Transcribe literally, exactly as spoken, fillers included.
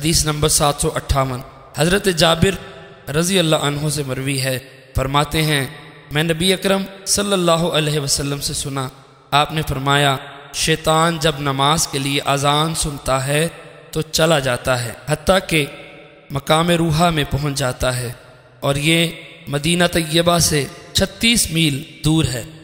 हदीस नंबर सात सौ अट्ठावन हज़रत जाबिर रज़ी अल्लाह अन्हु से मरवी है, फरमाते हैं मैं नबी अक्रम सल्लल्लाहु अलैहि वसल्लम से सुना, आपने फरमाया शैतान जब नमाज के लिए अज़ान सुनता है तो चला जाता है हत्ता कि मकाम रूहा में पहुंच जाता है, और ये मदीना तयबा से छत्तीस मील दूर है।